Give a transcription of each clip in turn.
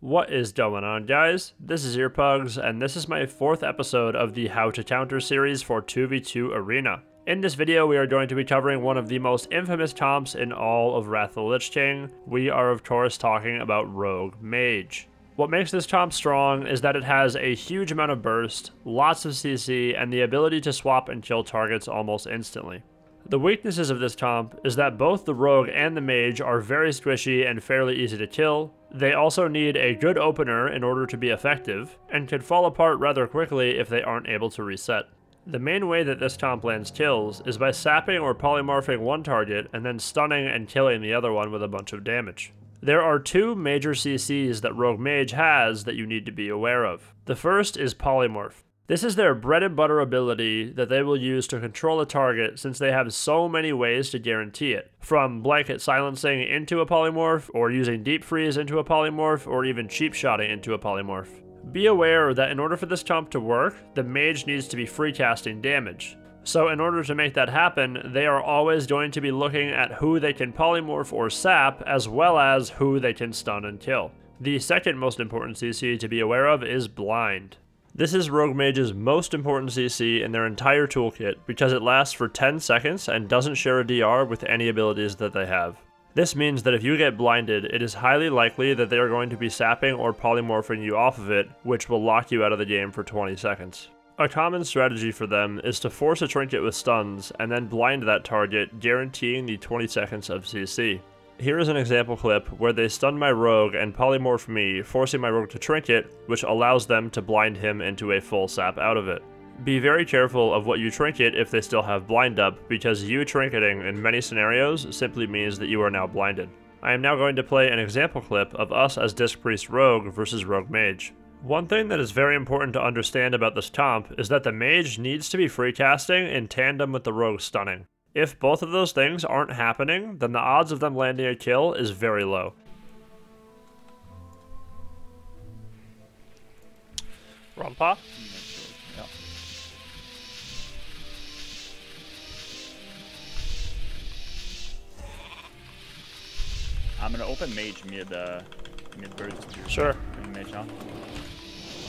What is going on, guys? This is Earpugs, and this is my fourth episode of the How to Counter series for 2v2 Arena. In this video, we are going to be covering one of the most infamous comps in all of Wrath of the Lich King. We are, of course, talking about Rogue Mage. What makes this comp strong is that it has a huge amount of burst, lots of CC, and the ability to swap and kill targets almost instantly. The weaknesses of this comp is that both the rogue and the mage are very squishy and fairly easy to kill. They also need a good opener in order to be effective, and can fall apart rather quickly if they aren't able to reset. The main way that this comp lands kills is by sapping or polymorphing one target and then stunning and killing the other one with a bunch of damage. There are two major CCs that Rogue Mage has that you need to be aware of. The first is Polymorph. This is their bread and butter ability that they will use to control a target, since they have so many ways to guarantee it. From blanket silencing into a polymorph, or using deep freeze into a polymorph, or even cheap shotting into a polymorph. Be aware that in order for this comp to work, the mage needs to be free casting damage. So in order to make that happen, they are always going to be looking at who they can polymorph or sap, as well as who they can stun and kill. The second most important CC to be aware of is Blind. This is Rogue Mage's most important CC in their entire toolkit because it lasts for 10 seconds and doesn't share a DR with any abilities that they have. This means that if you get blinded, it is highly likely that they are going to be sapping or polymorphing you off of it, which will lock you out of the game for 20 seconds. A common strategy for them is to force a trinket with stuns and then blind that target, guaranteeing the 20 seconds of CC. Here is an example clip where they stun my rogue and polymorph me, forcing my rogue to trinket, which allows them to blind him into a full sap out of it. Be very careful of what you trinket if they still have blind up, because you trinketing in many scenarios simply means that you are now blinded. I am now going to play an example clip of us as Disc Priest Rogue versus Rogue Mage. One thing that is very important to understand about this comp is that the mage needs to be free casting in tandem with the rogue stunning. If both of those things aren't happening, then the odds of them landing a kill is very low. Rumpa? Yeah. I'm gonna open mage mid burst. Sure. Mage now.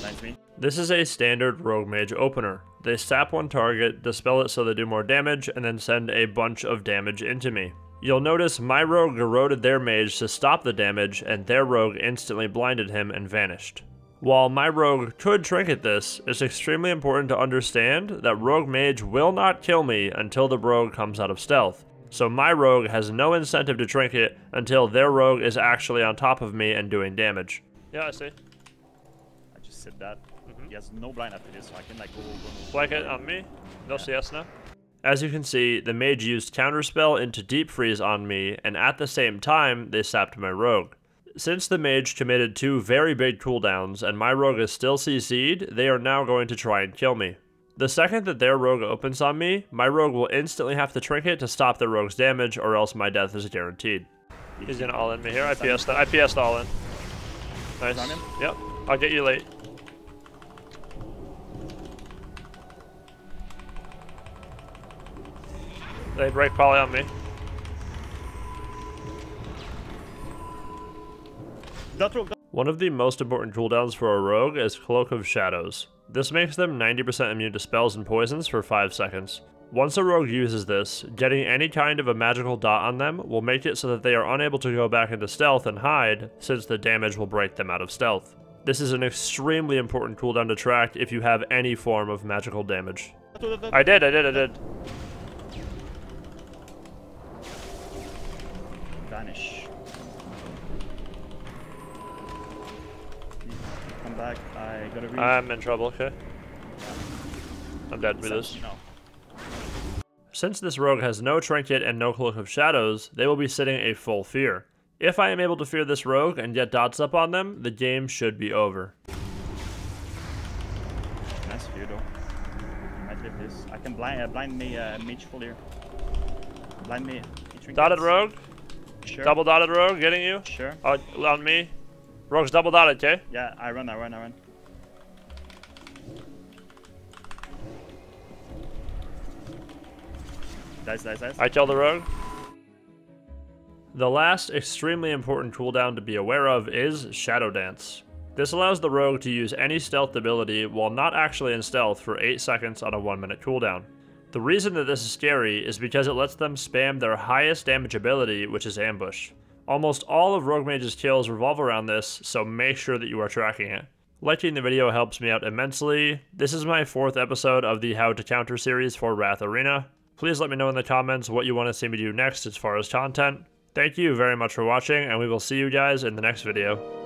Nice me. This is a standard Rogue Mage opener. They sap one target, dispel it so they do more damage, and then send a bunch of damage into me. You'll notice my rogue eroded their mage to stop the damage, and their rogue instantly blinded him and vanished. While my rogue could trinket this, it's extremely important to understand that Rogue Mage will not kill me until the rogue comes out of stealth. So my rogue has no incentive to trinket until their rogue is actually on top of me and doing damage. Yeah, I see. I just said that. He has no blind after this, so I can like go. Blanket on me, no CS now. As you can see, the mage used Counterspell into Deep Freeze on me, and at the same time, they sapped my rogue. Since the mage committed two very big cooldowns, and my rogue is still CC'd, they are now going to try and kill me. The second that their rogue opens on me, my rogue will instantly have to trinket to stop their rogue's damage, or else my death is guaranteed. He's gonna all-in me here, I PS'd all-in. Nice. Yep, I'll get you late. They break poly on me. One of the most important cooldowns for a rogue is Cloak of Shadows. This makes them 90% immune to spells and poisons for 5 seconds. Once a rogue uses this, getting any kind of a magical dot on them will make it so that they are unable to go back into stealth and hide, since the damage will break them out of stealth. This is an extremely important cooldown to track if you have any form of magical damage. I did. Vanish. Come back. I gotta read. I'm in trouble. Okay. I'm dead with this. No. Since this rogue has no trinket and no Cloak of Shadows, they will be sitting a full fear. If I am able to fear this rogue and get dots up on them, the game should be over. Nice fear though. I might live this. I can blind me mage full here. Blind me. Dotted rogue. Sure. Double dotted rogue, getting you? Sure. On me. Rogue's double dotted, okay? Yeah, I run. Nice. I killed the rogue. The last extremely important cooldown to be aware of is Shadow Dance. This allows the rogue to use any stealth ability while not actually in stealth for 8 seconds on a 1-minute cooldown. The reason that this is scary is because it lets them spam their highest damage ability, which is Ambush. Almost all of Rogue Mage's kills revolve around this, so make sure that you are tracking it. Liking the video helps me out immensely. This is my 4th episode of the How to Counter series for Wrath Arena. Please let me know in the comments what you want to see me do next as far as content. Thank you very much for watching, and we will see you guys in the next video.